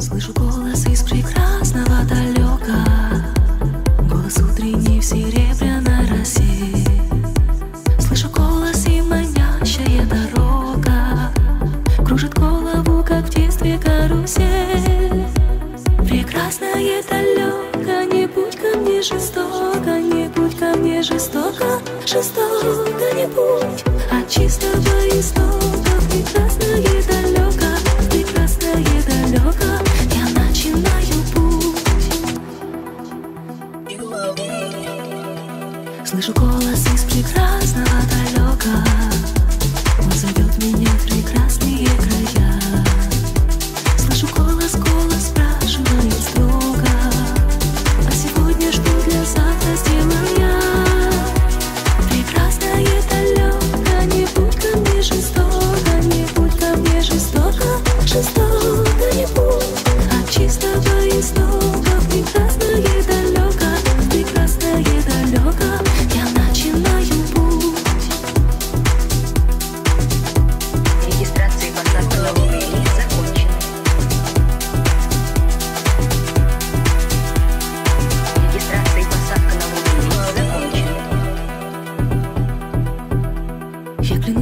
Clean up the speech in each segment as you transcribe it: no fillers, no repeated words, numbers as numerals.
Слышу голос из прекрасного далека, голос утренний в серебряной росе. Слышу голос и манящая дорога кружит голову, как в детстве карусель. Прекрасное далеко, не будь ко мне жестоко, не будь ко мне жестоко, жестоко не будь. От чистого истока прекрасное далеко, прекрасное далеко, я начинаю путь. И лови. Слышу голос из прекрасного далека, он зовет меня в прекрасные края. Слышу голос, голос спрашивает строго, а сегодня что для завтра сделаю я? Прекрасное далеко, не будь ко мне жестоко, не будь ко мне жестоко, жестоко не будь. От чистого истока прекрасное далеко, прекрасное далеко, я начинаю путь. Регистрация концерта «Луны» закончена.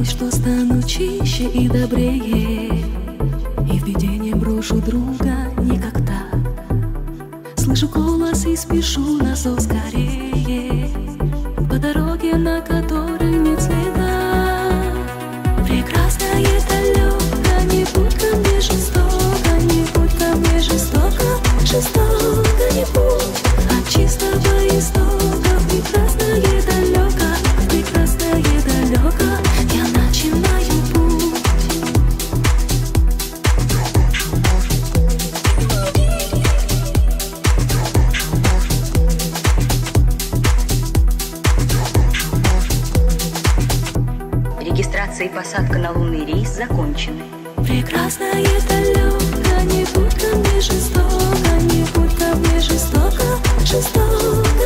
Что стану чище и добрее, и в беде не брошу друга никогда. Слышу голос и спешу на зов скорее, по дороге, на которой нет следа. Прекрасное далеко, не будь ко мне жестоко, не будь ко мне жестоко, жестоко не будь. От чистого истока прекрасное далеко, прекрасное далеко, я начинаю путь. Регистрация и посадка на лунный рейс закончены. Прекрасное далеко, не будь ко мне жестоко, не будь ко мне жестоко, жестоко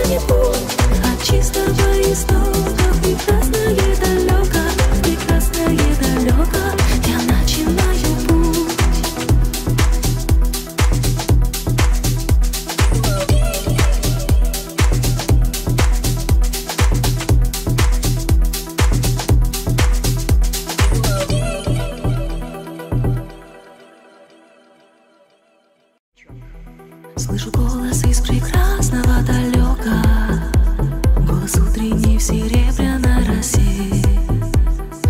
не будь. От чистого истока прекрасное далеко, прекрасное далеко, я начинаю путь. Слышу голос из прекрасного далека, голос утренний в серебряной росе.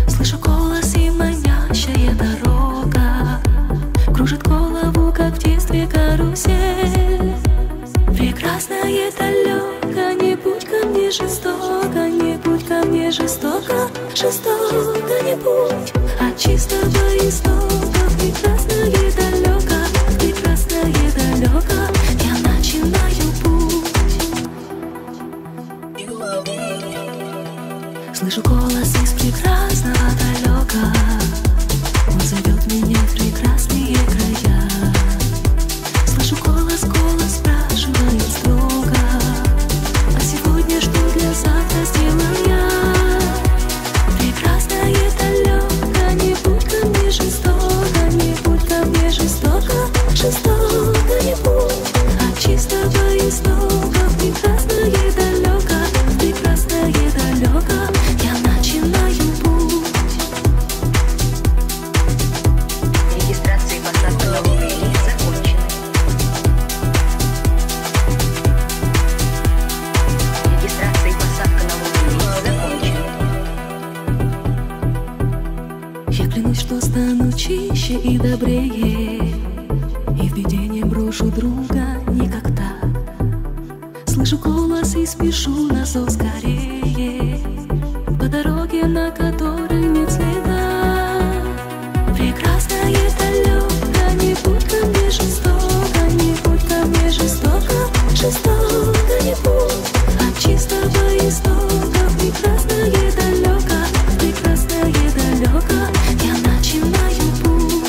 Слышу голос и манящая дорога кружит голову, как в детстве карусель. Прекрасное далеко, не будь ко мне жестоко, не будь ко мне жестоко, жестоко не будь. От чистого истока прекрасное далеко, прекрасное далеко, я начинаю путь. Слышу голос из прекрасного далека, он зовет меня в прекрасные края. Слышу голос, голос спрашивает строго, а сегодня что для завтра сделаю я? Прекрасное далеко, не будь ко мне жестоко, не будь ко мне жестоко, жестоко не будь. От чистого истока прекрасное далеко, прекрасное далеко, я начинаю путь. Регистрация и посадка на лунный рейс закончена. Регистрация и посадка на лунный рейс закончена. Я клянусь, что стану чище и добрее, и в беде не брошу друга никогда. Слышу голос и спешу на зов скорее, по дороге, на которой нет следа. Прекрасное далеко, не будь ко мне жестоко, не будь ко мне жестоко, жестоко не будь. От чистого истока прекрасное далеко, прекрасное далеко, я начинаю путь.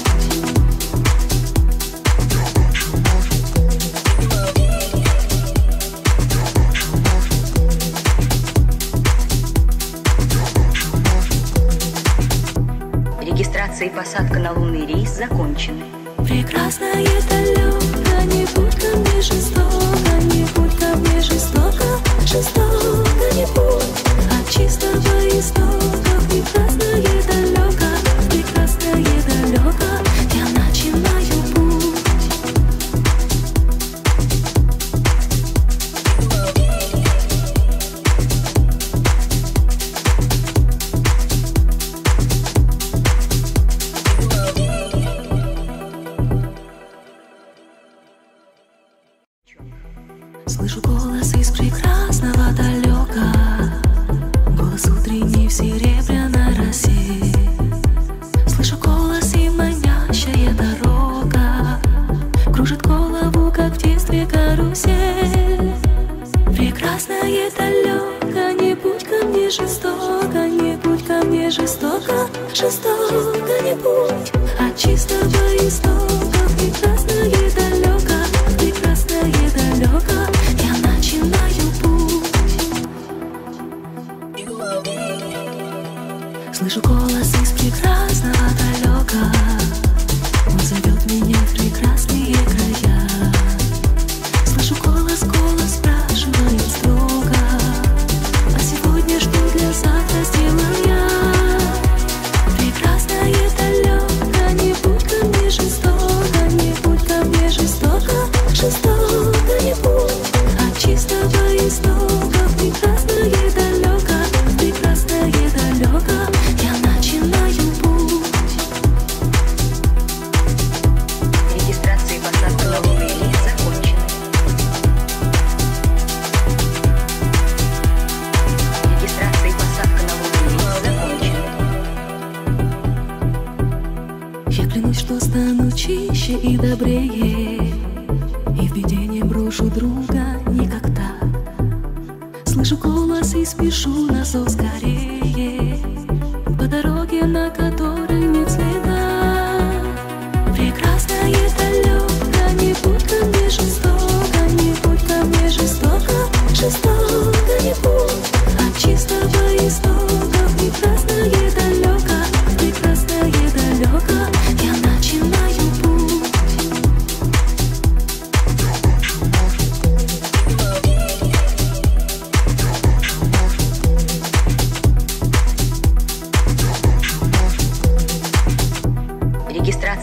Слышу голос из прекрасного далека, голос утренний в серебряной росе. Слышу голос и манящая дорога кружит голову, как в детстве карусель. Прекрасное далеко, не будь ко мне жестоко, не будь ко мне жестоко, жестоко не будь. От чистого истока прекрасное далеко, прекрасное далеко. Слышу голос из прекрасного далека, он зовет меня в прекрасные края. Слышу голос, голос спрашивает строго, а сегодня что для завтра сделал я? Прекрасное далеко, не будь ко мне жестоко, не будь ко мне жестоко, жестоко не будь. От чистого истока прекрасное далеко, прекрасное далеко. Чище и добрее, и в беде не брошу друга никогда. Слышу голос и спешу на зов скорее, по дороге, на которой нет следа. Прекрасное далеко, не будь ко мне жестоко, не будь ко мне жестоко, жестоко не будь. От чистого истока прекрасное далеко, прекрасное далеко. Я начинаю.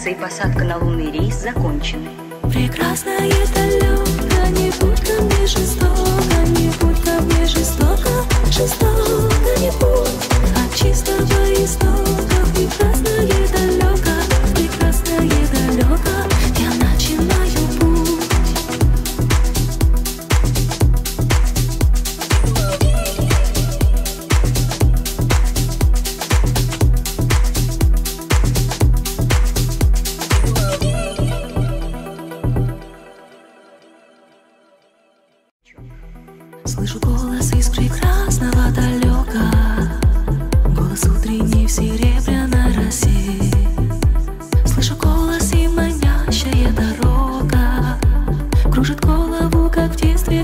И посадка на лунный рейс закончены. Прекрасное далеко, не будь ко мне жестоко, не будь ко мне жестоко, жестоко не будь. От чистого истока прекрасное далеко, прекрасное далеко. Я начинаю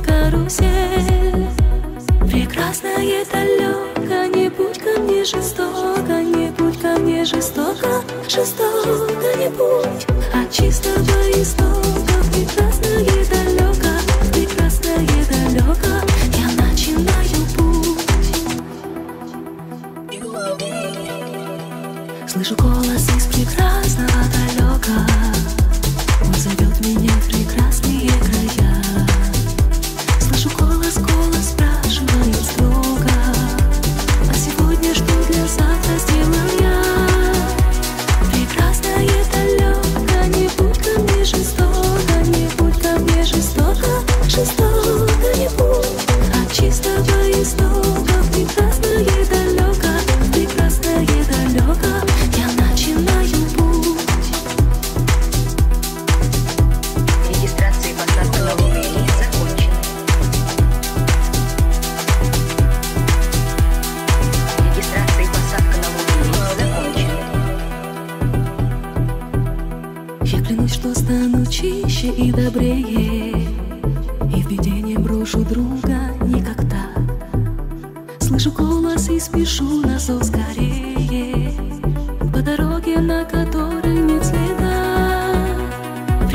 карусель. Прекрасное далеко, не будь ко мне жестоко, не будь ко мне жестоко, жестоко не будь. От чистого истока прекрасное далеко, прекрасное далеко. Я начинаю путь. Слышу голос из прекрасного далека, он зовет меня в прекрасные края. Голос, голос спрашивает строго, а сегодня что для завтра сделал я? Прекрасное далеко, не будь ко мне жестоко, не будь ко мне жестоко, жестоко не будь. От чистого истока прекрасное далеко, прекрасное далеко. Я начинаю путь. Чище и добрее, и в беде не брошу друга никогда. Слышу голос и спешу на зов скорее, по дороге, на которой нет следа.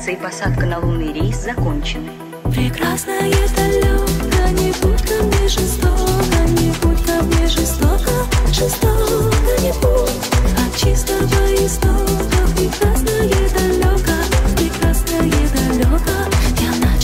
Эвакуация и посадка на лунный рейс закончены. Прекрасная далека, не будь ко мне жестоко, не будь ко мне жестоко, жестоко не будь. От чистого истока, прекрасная далека, прекрасная далека, я начинаю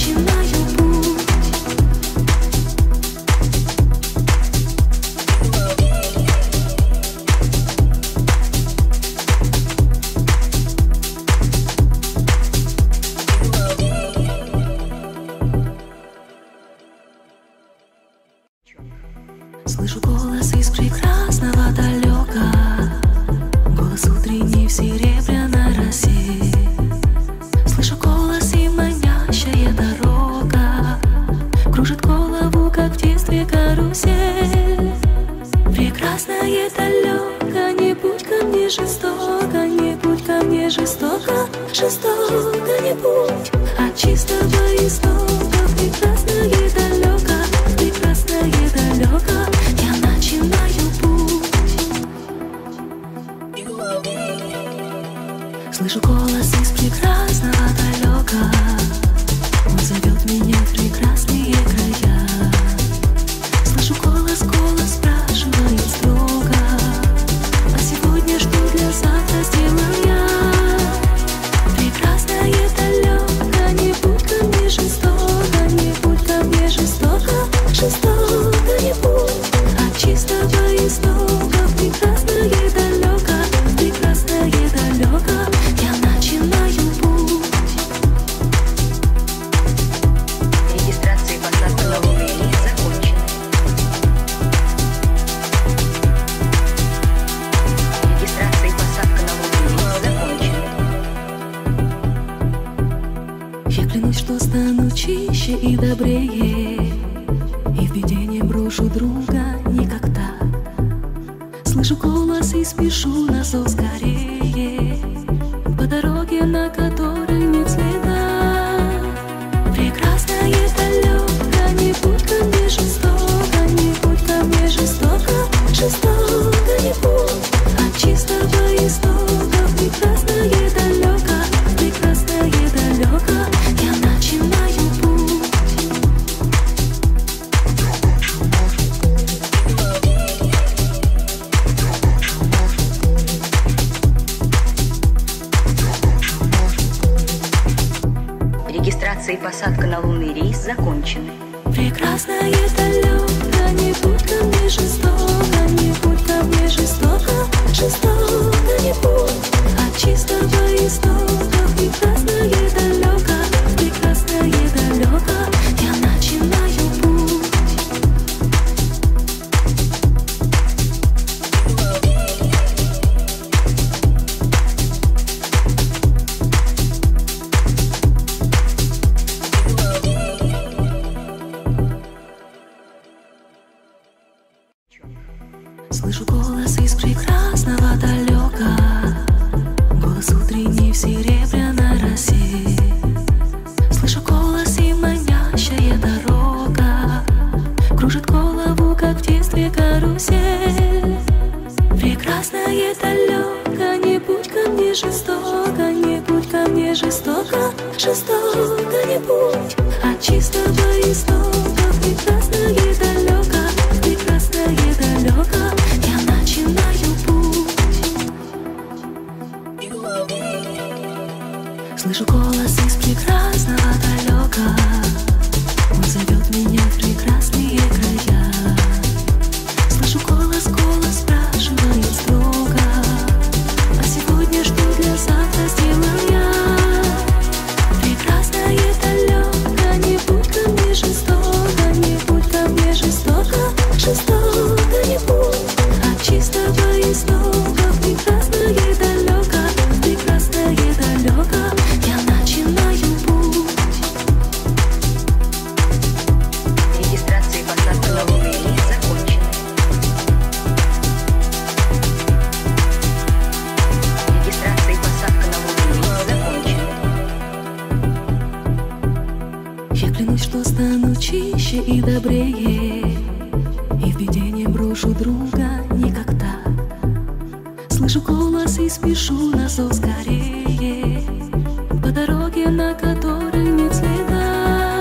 дороги, на которой нет следа.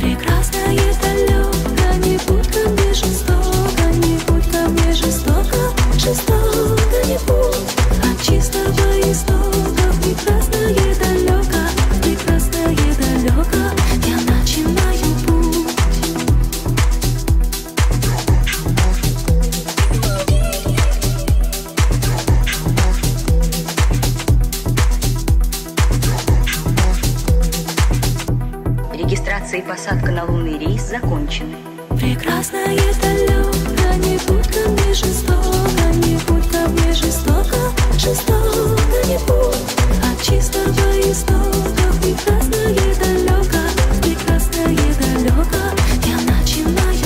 Прекрасно есть далеко, не будь ко мне жестоко, не будь ко мне жестоко, жестоко не будь. От чистого истока прекрасно есть далеко, прекрасно есть далеко, я начинаю и посадка на лунный рейс закончены. Прекрасно есть далеко, не будь ко мне жестоко, не будь ко мне жестоко, жестоко не будь. От чистого истока прекрасно есть далеко, прекрасно есть далеко, я начинаю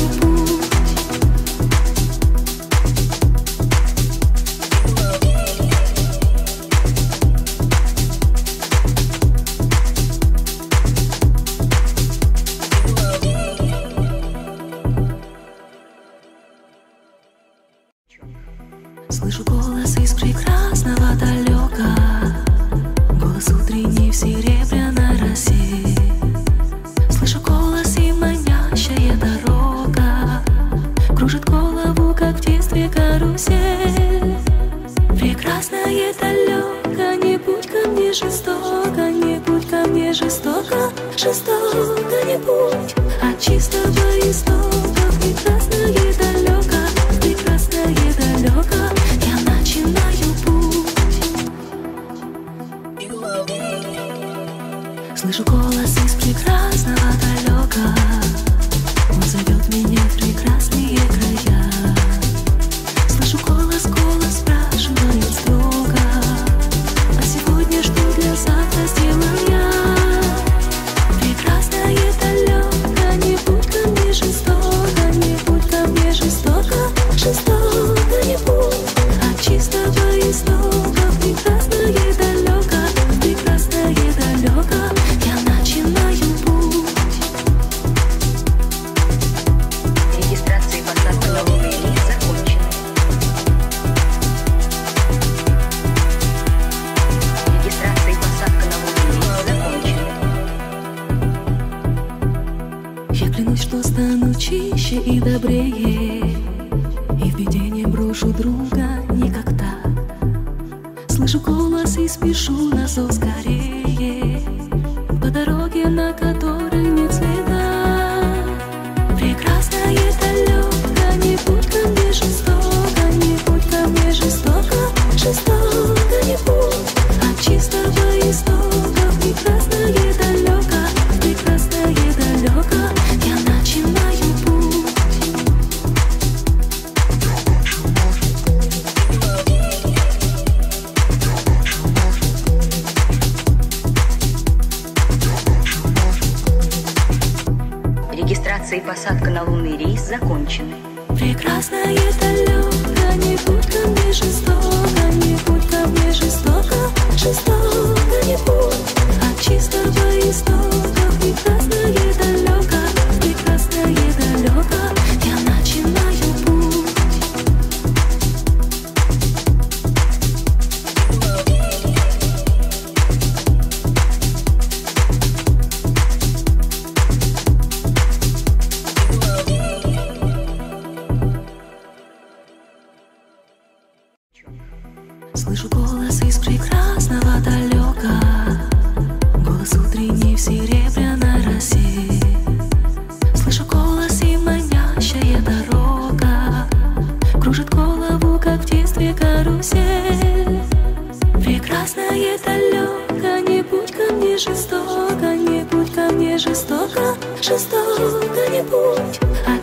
жестоко, не будь. От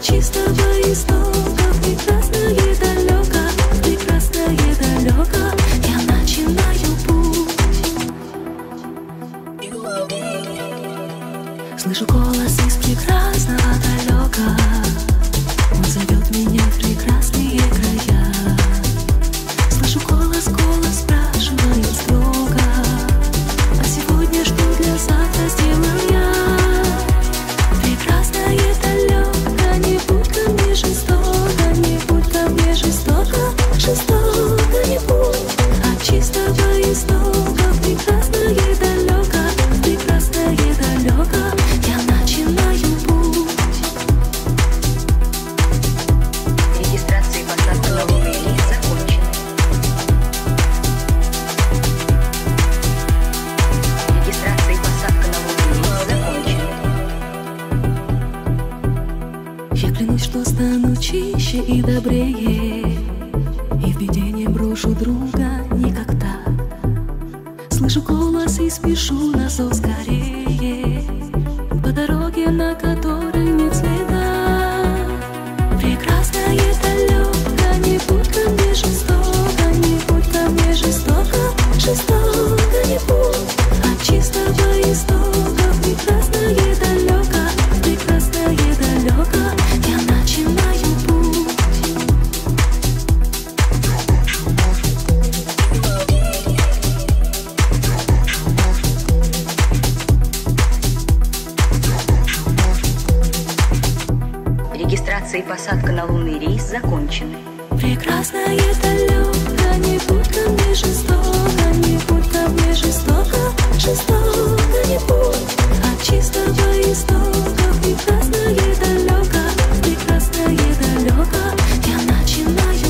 чистого истока прекрасно и далеко. стану чище и добрее, и в беде не брошу друга никогда. Слышу голос и спешу на зов скорее, по дороге, на которой нет следа. Прекрасно есть далеко, не будь ко мне жестоко, не будь ко мне жестоко, жестоко не будь. От чистого истока прекрасное далеко, прекрасное далеко, я начинаю путь. Регистрация и посадка на лунный рейс закончены. Прекрасное далеко, не будь ко мне жестоко, не будь ко мне жестоко, жестоко не будь. От чистого истока прекрасное далеко, прекрасное далеко, я начинаю прекрасно.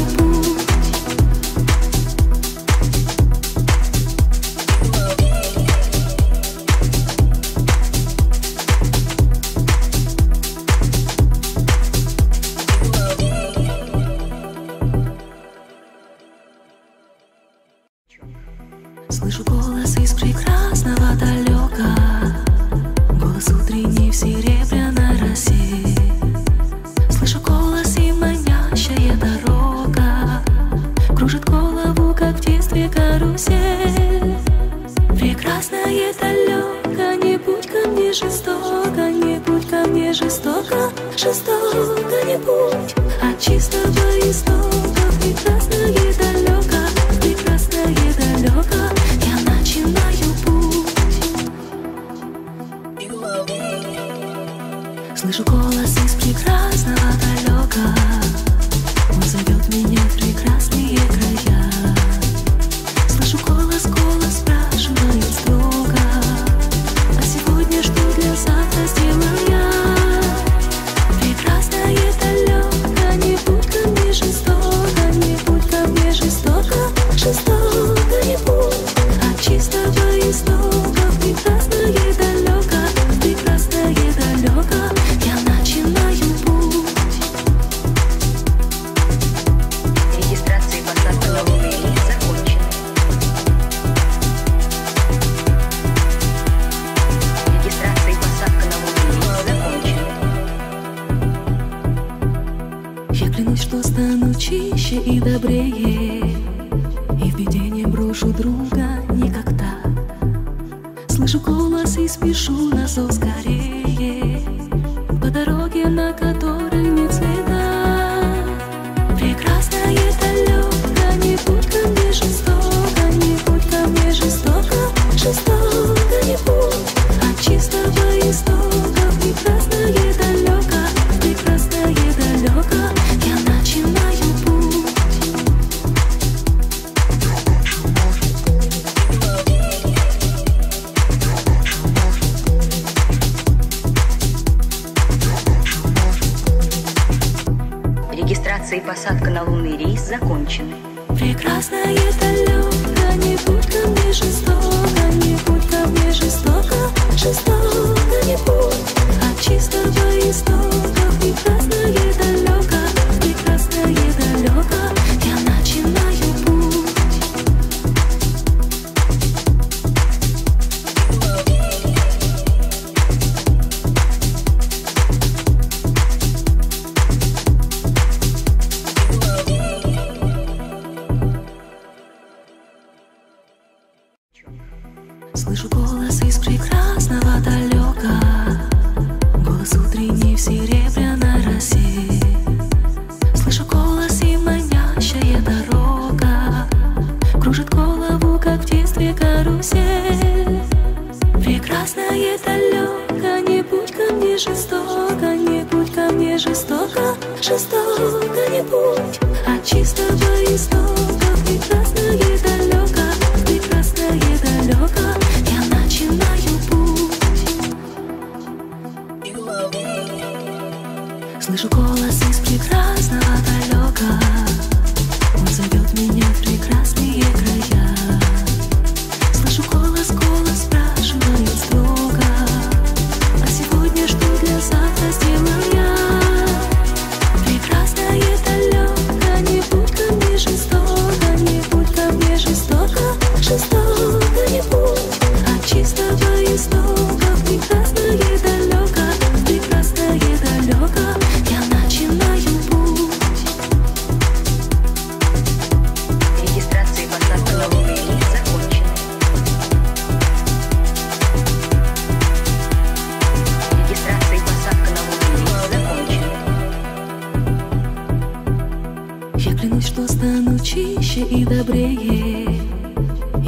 проще и добрее,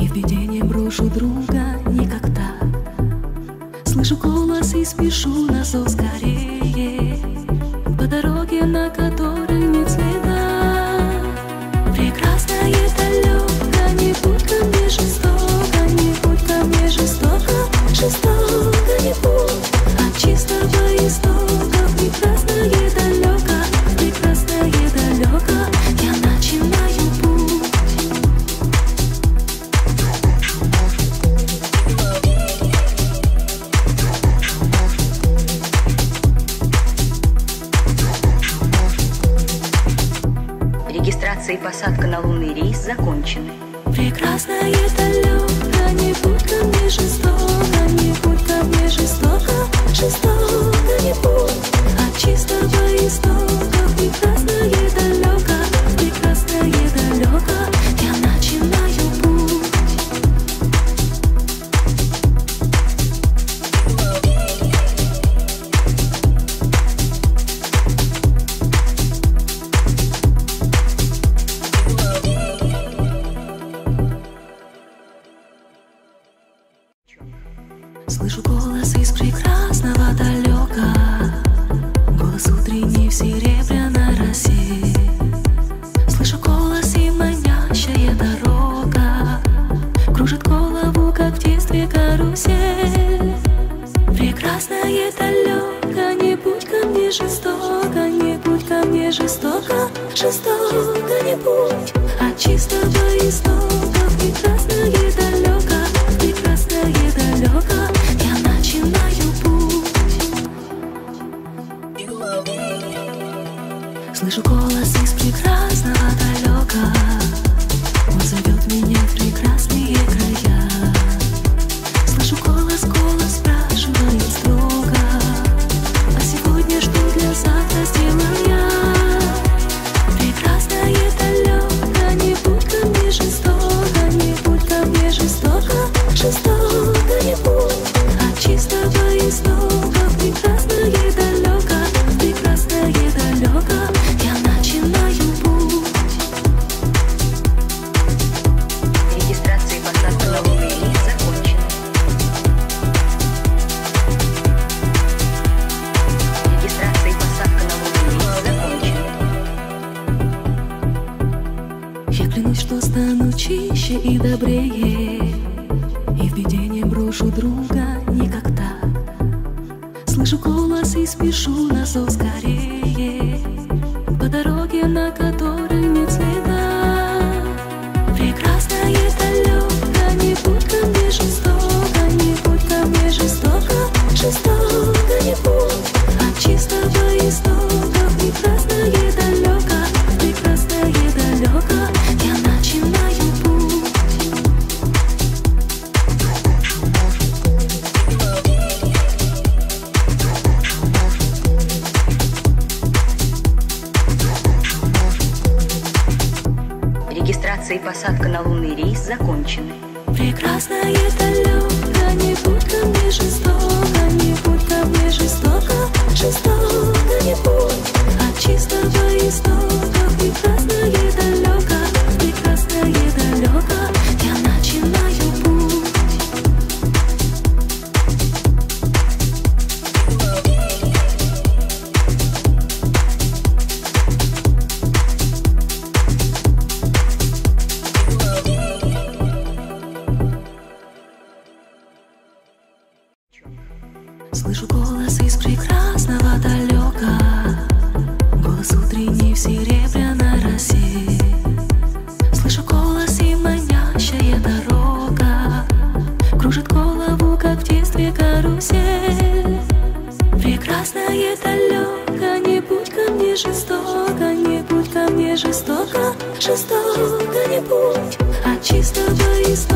и в беде не брошу друга никогда. Слышу голос и спешу на зов скорее, по дороге, на которой нет следа. Прекрасная далека, не будь ко мне жестоко, не будь ко мне жестоко, жестоко не будь. От чистого истока, прекрасная далека, прекрасная далека, я начинаю путь. Регистрация и посадка на лунный рейс закончены. Прекрасная далека, не будь ко мне жестоко, не будь ко мне жестоко, жестоко не будь. От чистого истока, прекрасная далека, прекрасная далека, я начинаю сделаю я. Прекрасная далека.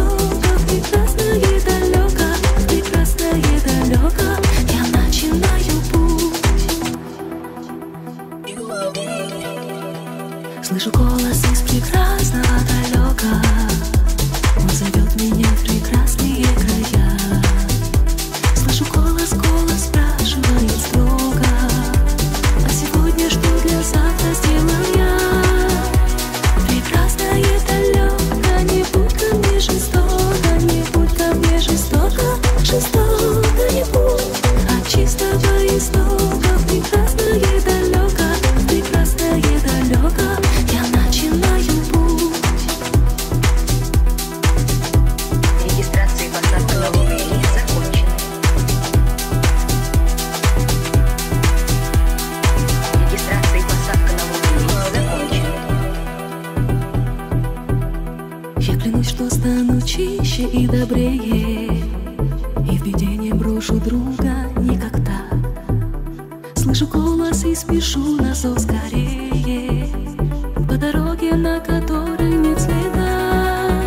чище и добрее, и в беде не брошу друга никогда. Слышу голос и спешу на зов скорее, по дороге, на которой нет следа.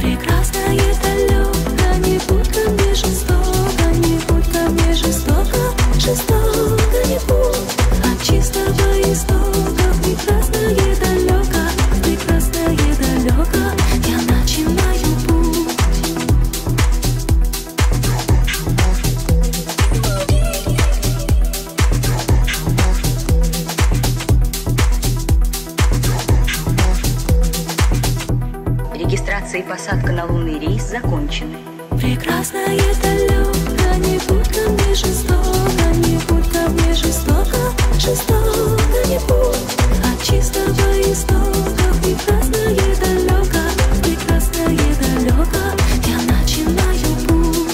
Прекрасная далека, не будь ко мне жестоко, не будь ко мне жестоко, жестоко не будь. От чистого истока, прекрасная далека, прекрасная далека, я начинаю путь. Регистрация и посадка на лунный рейс закончены. Прекрасная далека, не будь ко мне жестоко, не будь ко мне жестоко, жестоко не будь. От чистого истока, прекрасная далека, прекрасная далека, я начинаю путь.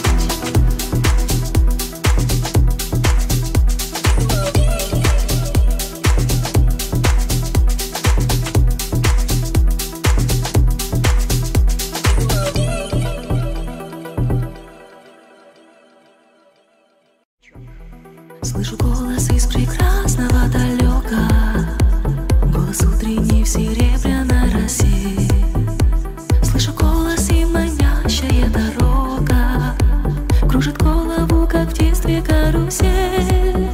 Слышу голос из прекрасного далека, голос утренний в серебряной росе. Слышу голос и манящая дорога кружит голову, как в детстве карусель.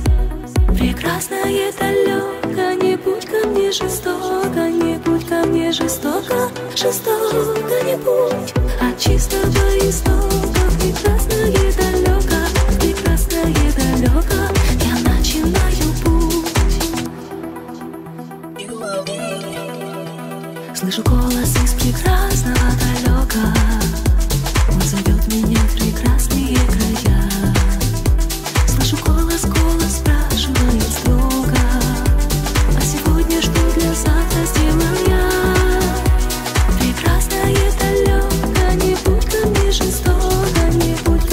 Прекрасная далека, не будь ко мне жестоко, не будь ко мне жестоко, жестоко не будь. От чистого истока, прекрасная далека, прекрасная далека, я начинаю путь. Слышу голос из прекрасного далека, он зовет меня в прекрасные края.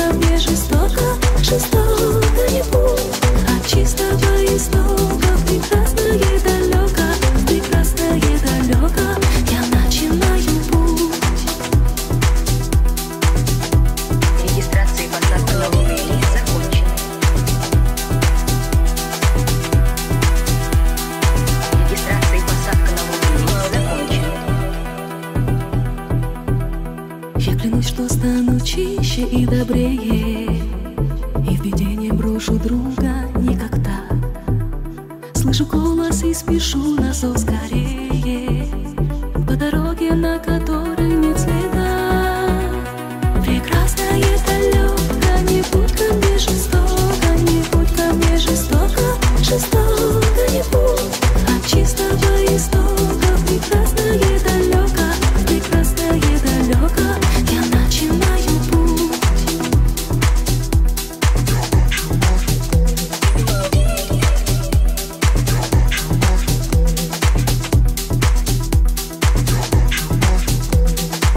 Слышу голос, голос спрашивает строго, а сегодня что для завтра сделал я? Прекрасная далека, не будь ко мне жестоко, не будь ко мне жестоко, жестоко не будь. От чистого истока, прекрасная далека, прекрасная далека, я начинаю путь. Регистрация и посадка на лунный рейс закончена. Регистрация и посадка на лунный рейс закончена. Я клянусь, что стану чище и добрее, и в беде не брошу друга никогда. Слышу голос и спешу на зов скорее, по дороге, на которой нет следа. Прекрасная далека, не будь ко мне жестоко, не будь ко мне жестоко, жестоко не будь. От чистого истока, прекрасная далека, прекрасная далека,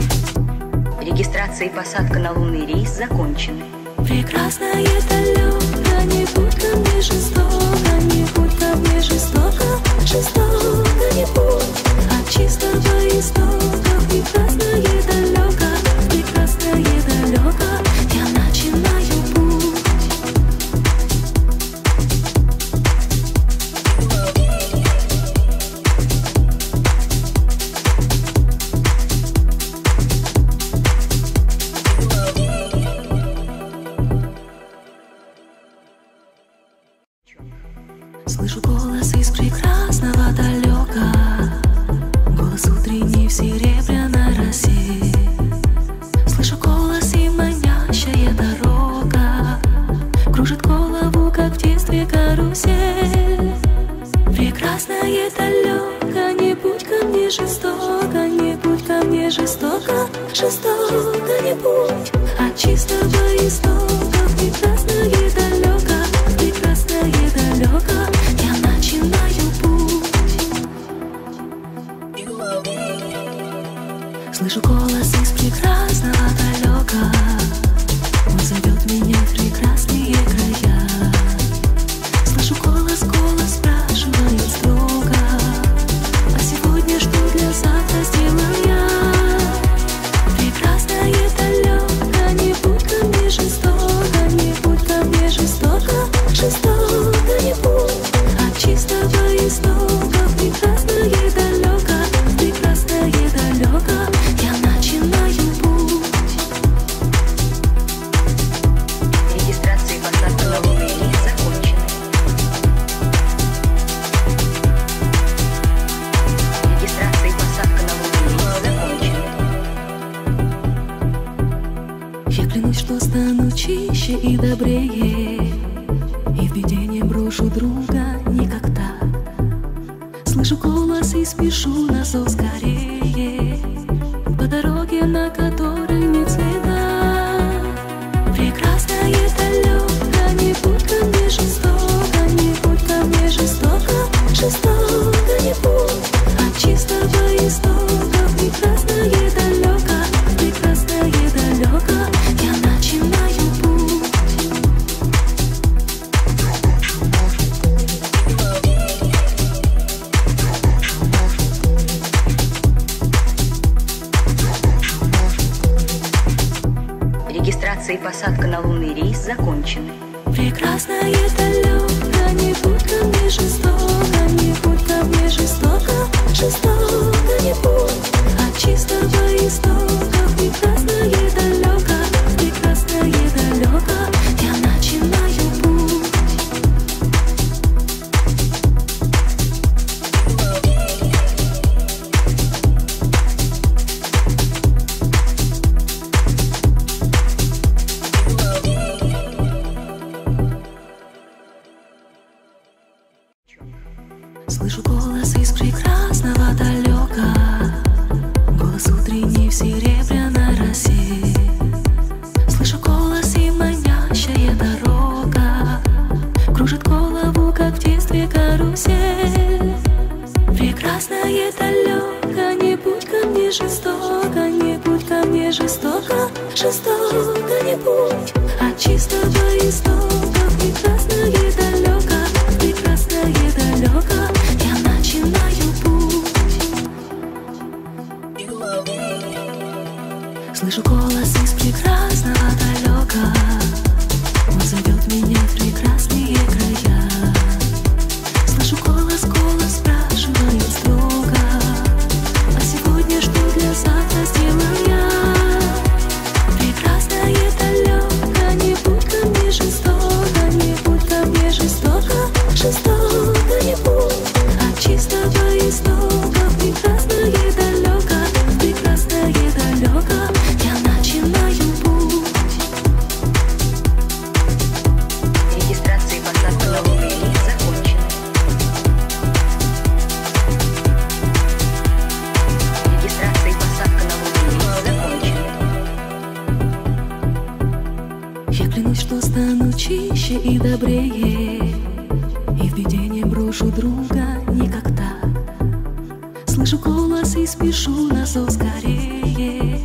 я начинаю путь. Регистрация и посадка на лунный рейс закончены. Прекрасная далека, не будь ко мне жестоко, не будь ко мне жестоко, жестоко не будь. От чистого истока, прекрасная далека, прекрасная далека, я начинаю путь. Слышу голос из прекрасного далека, голос утренний в серебряной росе. Слышу голос и манящая дорога кружит голову, как в детстве карусель. Прекрасная далека, не будь ко мне жестоко, не будь ко мне жестоко, жестоко не будь. От чистого истока, прекрасная далека, прекрасная далека, я начинаю путь. Слышу голос из прекрасного далека, он зовет меня в прекрасные края. Слышу голос, голос спрашивает строго, а сегодня что для завтра сделал я? Прекрасная жестокий путь от чистого истока, прекрасное далеко, прекрасное далеко, я начинаю путь. Регистрации под головой не закончена. Регистрации посадка на луне не закончена. Я клянусь, что стану чище и добрее, и в беде не брошу друга никогда. Слышу голос и спешу на зов скорее, по дороге, на которой не цвета. Прекрасное далеко, не будь ко мне жестоко, не будь ко мне жестоко, жестоко не будь от чистого истока, прекрасное далеко, прекрасное далеко, я начинаю путь. Регистрация и посадка на лунный рейс закончены. Прекрасное далеко, не будь ко мне жестоко, не будь ко мне жестоко, жестоко не будь от чистого истока, прекрасное далеко, прекрасное далеко, я начинаю путь. Слышу голос из прекрасного далека, голос утренний в серебряной росе. Слышу голос и манящая дорога, кружит голову, как в детстве карусель. Прекрасное далеко, не будь ко мне жестоко, не будь ко мне жестоко, жестоко не будь от чистого истока, прекрасное далеко, прекрасное далеко, я начинаю путь. Слышу голос из прекрасного далека, он зовет меня в прекрасные края. Слышу голос, голос спрашивает строго, а сегодня что для завтра сделаю я? Прекрасное далеко, не будь ко мне жестоко, не будь ко мне жестоко, жестоко не будь от чистого истока, прекрасное далеко, прекрасное далеко, я начинаю путь. Регистрация посадка на лунный рейс закончена. Регистрация посадка на лунный рейс закончена. Я клянусь, что стану чище и добрее, и в беде не брошу друга никогда. Слышу голос и спешу на зов скорее,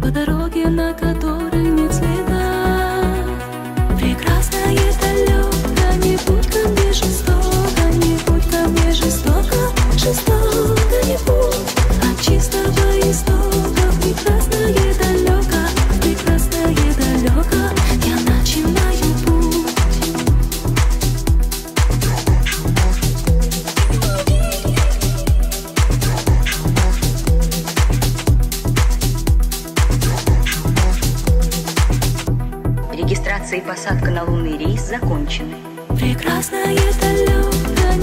по дороге, на которой не цвета. Прекрасное далеко, не будь ко мне жестоко, не будь ко мне жестоко, жестоко не будь от чистого истока, прекрасное далеко, прекрасное далеко, я начинаю путь. Регистрация и посадка на лунный рейс закончены. Прекрасное далеко,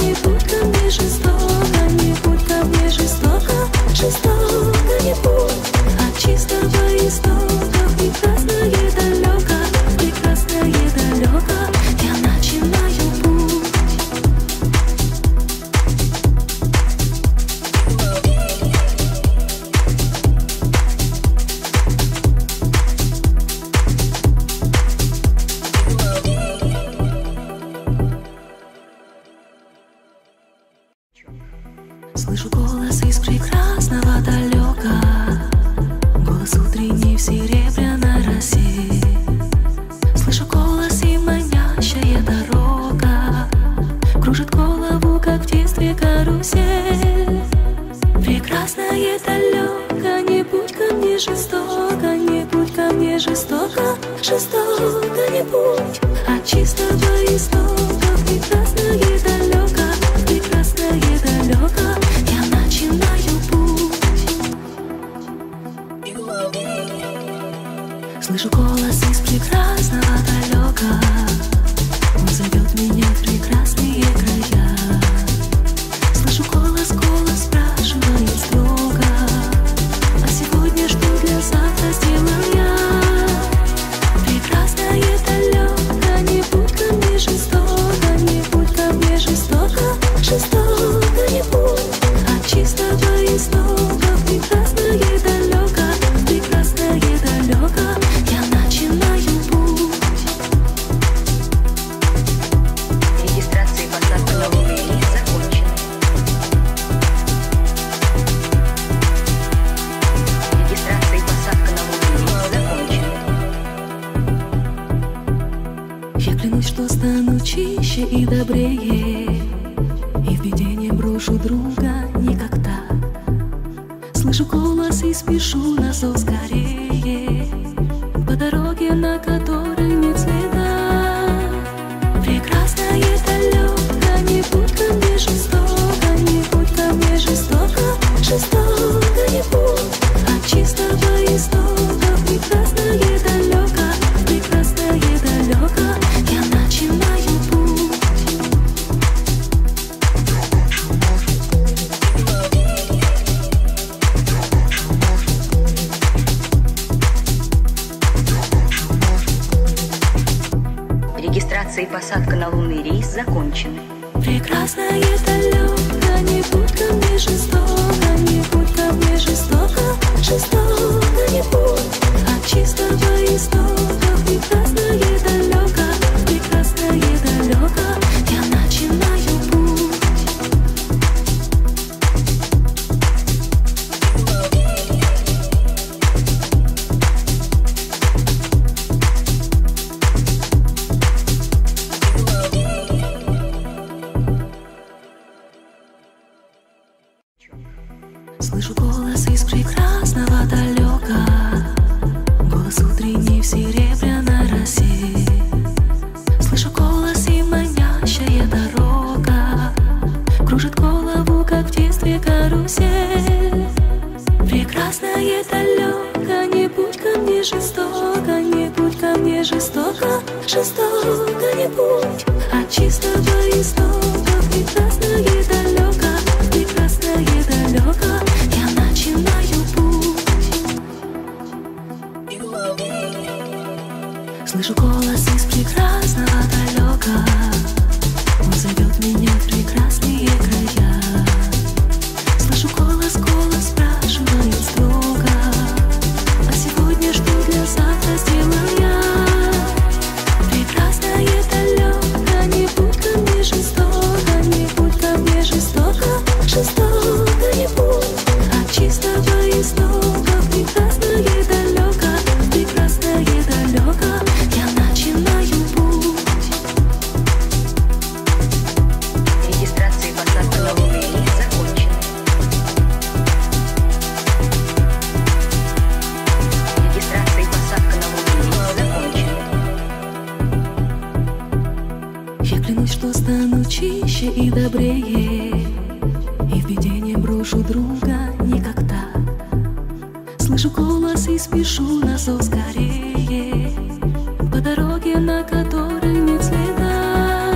не будь ко мне жестоко, не будь ко мне жестоко, жестоко не будь от чистого истока, прекрасное далеко, прекрасное далеко, я начинаю путь. Слышу голос из прекрасного далека, голос утренний в серебряной росе. Слышу голос и манящая дорога, кружит голову, как в детстве карусель. Прекрасное далеко, не будь ко мне жестоко, не будь ко мне жестоко, жестоко не будь от чистого истока, Слышу голос из прекрасного далека, он зовет меня в прекрасные края. Слышу голос, голос спрашивает строго, а сегодня что для завтра сделал я? Прекрасное далеко, не будь ко мне жестоко, не будь ко мне жестоко, жестоко не будь, от чистого истока. Прекрасное далеко, прекрасное далеко. Чище и добрее, и в беде не брошу друга никогда. Слышу голос и спешу на зов скорее, по дороге, на которой нет следа. Прекрасное далеко, не будь ко мне жестоко, не будь ко мне жестоко, жестоко не будь, от чистого истока. Прекрасное далеко, прекрасное далеко, я начинаю. И посадка на лунный рейс закончена. Прекрасное далеко, не будь ко мне жестоко, не будь ко мне жестоко, жестоко не будь, от чистого истока. Прекрасное далеко, прекрасное далеко, я начинаю карусель. Прекрасное далеко, не будь ко мне жестоко, не будь ко мне жестоко, жестоко не будь, от чистого истока. Прекрасное далеко, прекрасное далеко, я начинаю путь. Слышу голос из прекрасного далека, он зовет меня в прекрасные края. Слышу голос, голос спрашивает строго, а сегодня что для завтра сделал я? Прекрасное далеко, не будь ко мне жестоко, не будь ко мне жестоко, жестоко не будь, от чистого истока. Прекрасное далеко, прекрасное далеко, я начинаю путь. Регистрация посадка на лунный рейс закончена. Что стану чище и добрее, и в беде не брошу друга никогда. Слышу голос и спешу на зов скорее, по дороге, на которой нет следа.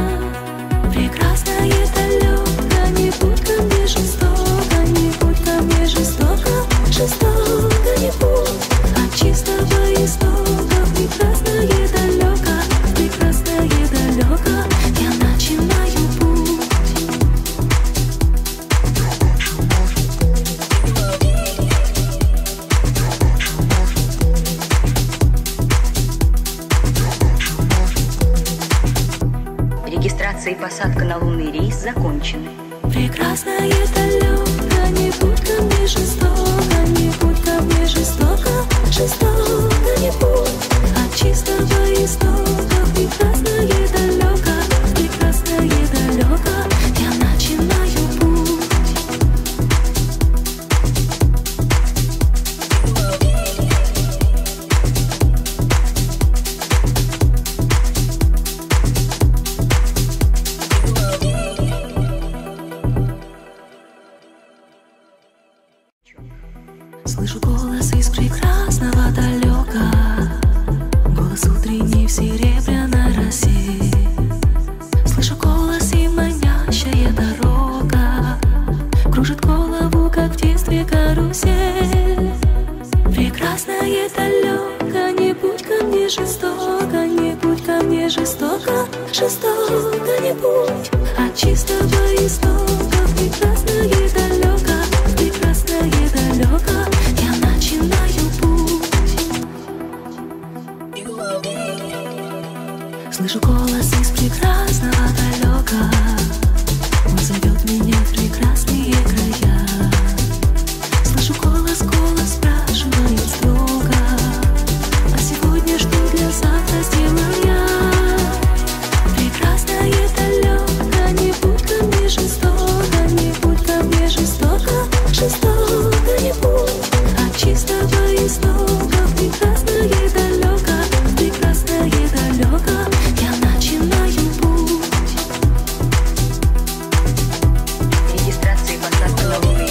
Прекрасное далеко, не будь ко мне жестоко, не будь ко мне жестоко, жестоко не будь, от чистого истока. Прекрасное далеко, прекрасное далеко, я начинаю путь. Регистрация и посадка на лунный рейс закончены. Прекрасное далеко, не будь ко мне жестоко, не будь ко мне жестоко, жестоко не будь, от чистого истока. Прекрасное далеко, прекрасное далеко, я начинаю путь. жесток, да не будь от чистого истока. Прекрасное далеко, прекрасное далеко. Я начинаю путь. Слышу голос из прекрасного далека. Он зовет меня в прекрасные края. Слышу голос, голос спрашивает строго: а сегодня что для завтра сделаю я? Прекрасное далеко, не будь ко мне жестоко, не будь ко мне жестоко, жестоко не будь от чистого истока. Прекрасное далеко, прекрасное далеко. Я начинаю путь. Регистрация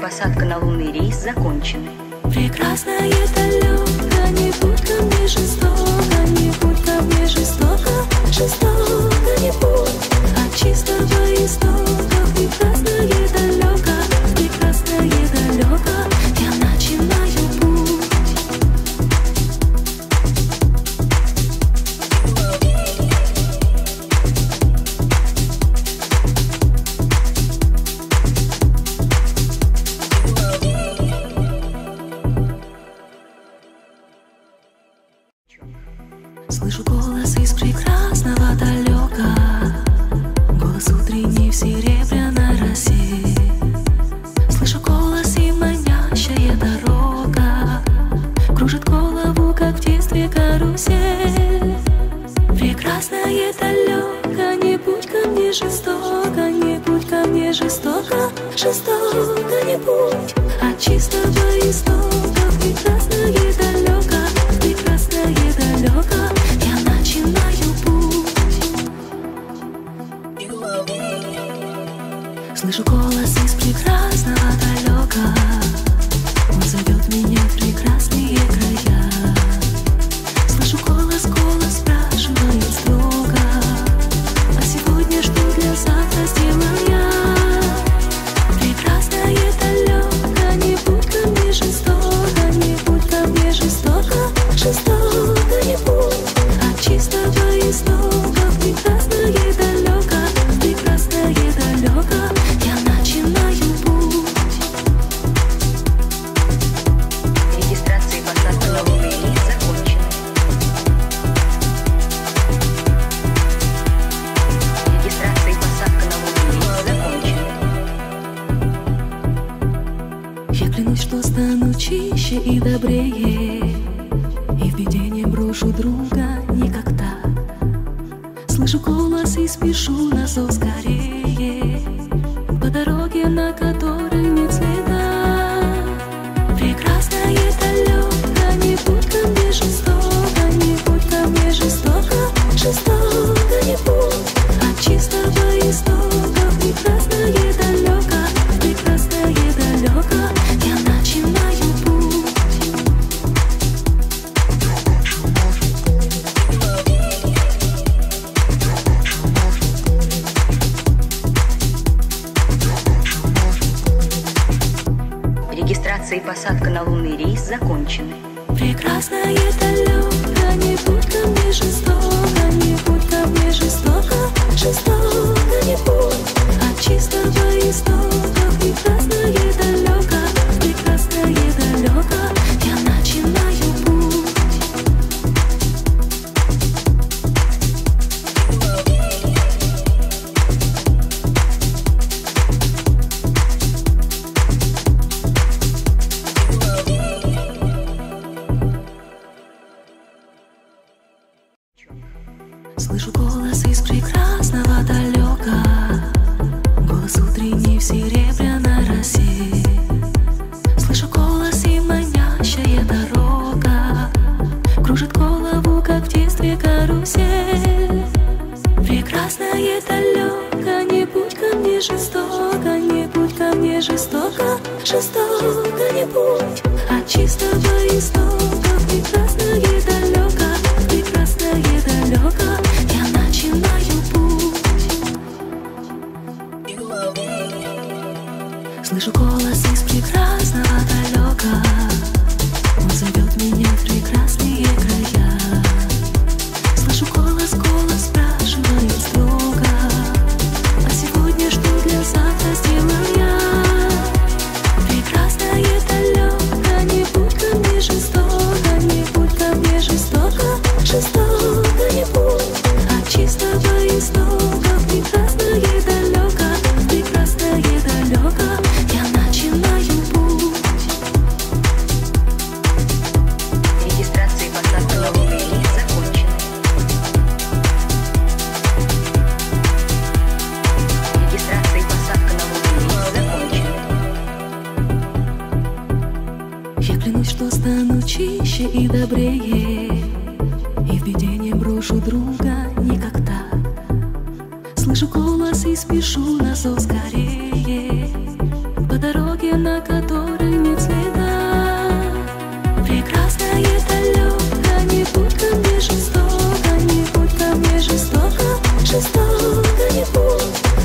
воздушного времени закончена. Регистрация что стану чище и добрее, и в беде не брошу друга никогда. Слышу голос и спешу на зов скорее, по дороге, на которой нет следа. Прекрасное далеко, не будь ко мне жестоко, не будь ко мне жестоко, жестоко не будь от чистого истока. Прекрасное далеко, прекрасное далеко. Регистрация и посадка на лунный рейс закончены. Прекрасное далеко, не будь ко мне жестоко, не будь ко мне жестоко, жестоко не будь от чистого истока. Прекрасное далеко, прекрасное далеко. Я начинаю камней в серебряной росе. Слышу голос и манящая дорога кружит голову, как в детстве карусель. Прекрасное далеко, не будь ко мне жестоко, не будь ко мне жестоко, жестоко не будь. От чистого истока прекрасное далеко, прекрасное далеко, я начинаю путь. Слышу голос из прекрасного далека, он зовет меня в прекрасные края. Слышу голос, голос спрашивает строго, а сегодня что для завтра сделаю я? Прекрасное далеко, не будь ко мне жестоко, не будь ко мне жестоко, жестоко не будь. От чистого истока прекрасное далеко, прекрасное далеко, я начинаю путь. Регистрация подготовлена. Что стану чище и добрее, и в беде не брошу друга никогда. Слышу голос и спешу на зов скорее, по дороге, на которой нет следа. Прекрасное далеко,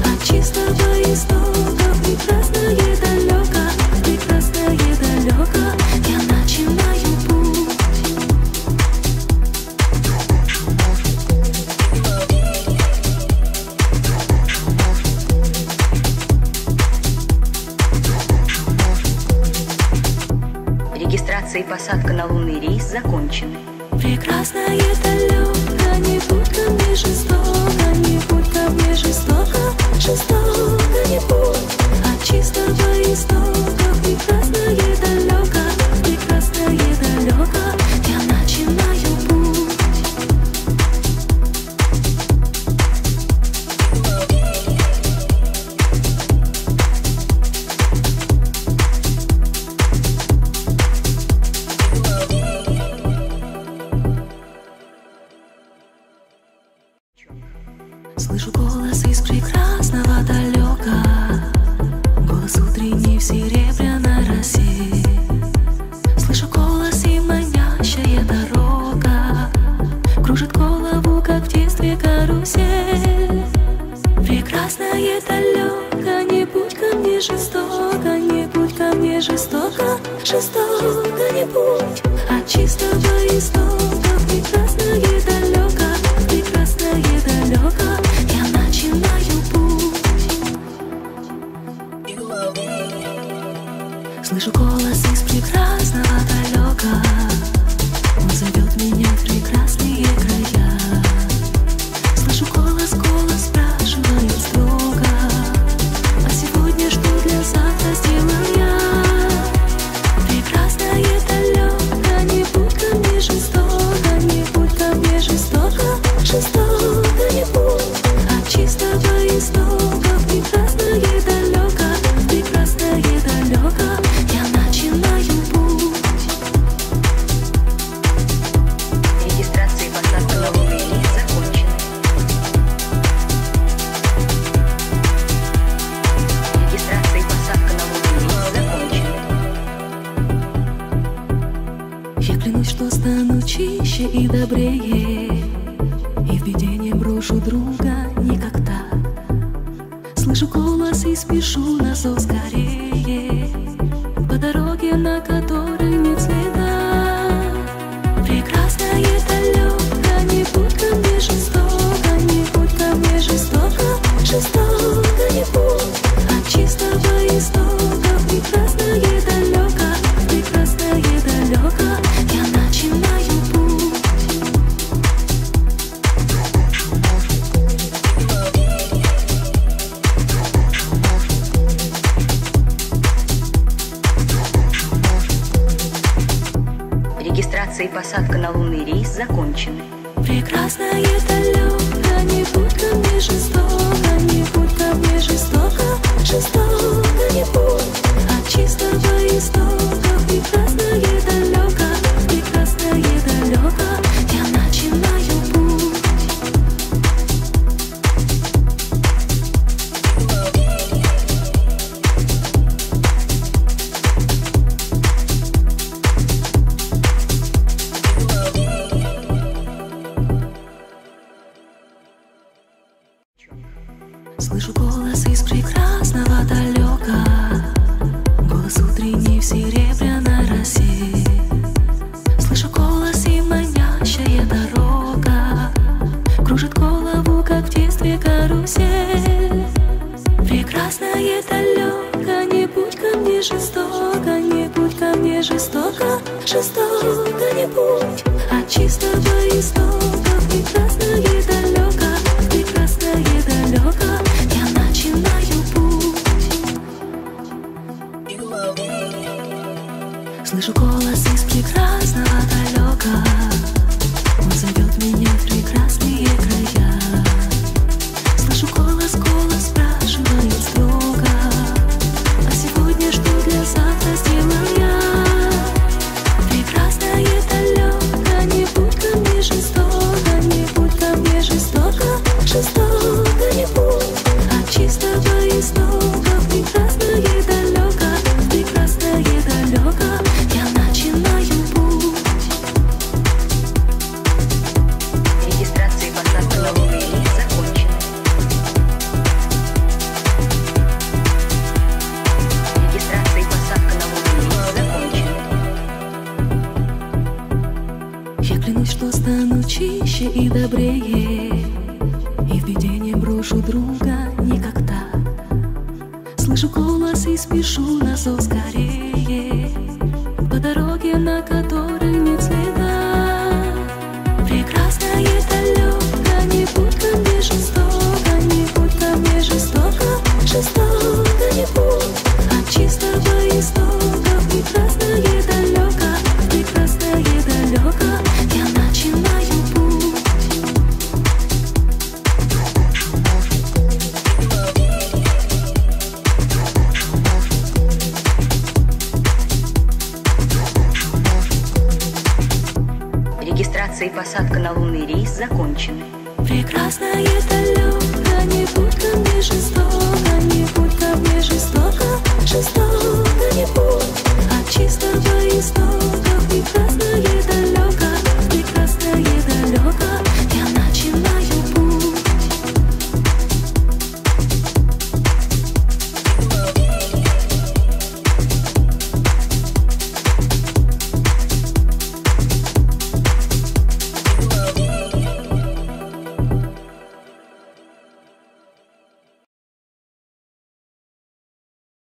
не будь ко мне жестоко, не будь ко мне жестоко, жестоко не будь. От чистого истока прекрасное далеко, прекрасное далеко, я начинаю путь. Регистрация и посадка на лунный рейс закончены. Прекрасное далеко, не будь ко мне жестоко, не будь ко мне жестоко, жестоко не будь. От чистого истока прекрасное далеко, прекрасное далеко, я начинаю путь. Слышу голос из прекрасного далека, голос утренний в серебряной росе. Слышу голос и манящая дорога кружит голову, как в детстве карусель. Прекрасное далеко, не будь ко мне жестоко, не будь ко мне жестоко, жестоко не будь. От чистого истока прекрасное далеко, прекрасное далеко, я начинаю путь. Слышу голос из прекрасного далека, он зовет меня в прекрасные края. Слышу голос, голос спрашивает строго, а сегодня что для завтра сделаю я? Прекрасное далеко, не будь ко мне жестоко, не будь ко мне жестоко, жестоко не будь. От чистого истока прекрасное далеко, прекрасное далеко, я начинаю путь. Регистрация и посадка на лунный рейс закончена. Регистрация и посадка на лунный рейс закончена. Я клянусь, что стану чище и добрее, и в беде не брошу друга никогда. Слышу голос и спешу на зов скорее, по дороге, на которой нет следа. Прекрасное далеко, не будь ко мне жестоко, не будь ко мне жестоко, жестоко не будь. От чистого истока прекрасное далеко, прекрасное далеко, я начинаю путь. Регистрация и посадка на лунный рейс закончены. Прекрасное далеко, не будь ко мне жестоко, не будь ко мне жестоко, жестоко. Слышу голос из прекрасного далека, голос утренний в серебряной росе. Слышу голос, и манящая дорога кружит голову, как в детстве карусель. Прекрасное далеко, не будь ко мне жестоко, не будь ко мне жестоко, жестоко не будь, от чистого истока. Прекрасное далеко, прекрасное далеко. Слышу голос из прекрасного далека, он зовет меня в прекрасные края. Слышу голос, голос спрашивает строго, а сегодня что для завтра сделал я? Прекрасное далеко, не будь ко мне жестоко, не будь ко мне жестоко, жестоко не будь, от чистого истока. Прекрасное далеко, прекрасное далеко. И добрее, и в беде не брошу друга никогда. Слышу голос и спешу на зов скорее, по дороге, на которой нет следа. Прекрасное далеко, не будь ко мне жестоко, не будь ко мне жестоко, жестоко не будь, от чистого истока. Прекрасное далеко, прекрасное далеко, я начинаю. Регистрация и посадка на лунный рейс закончены. Прекрасное это.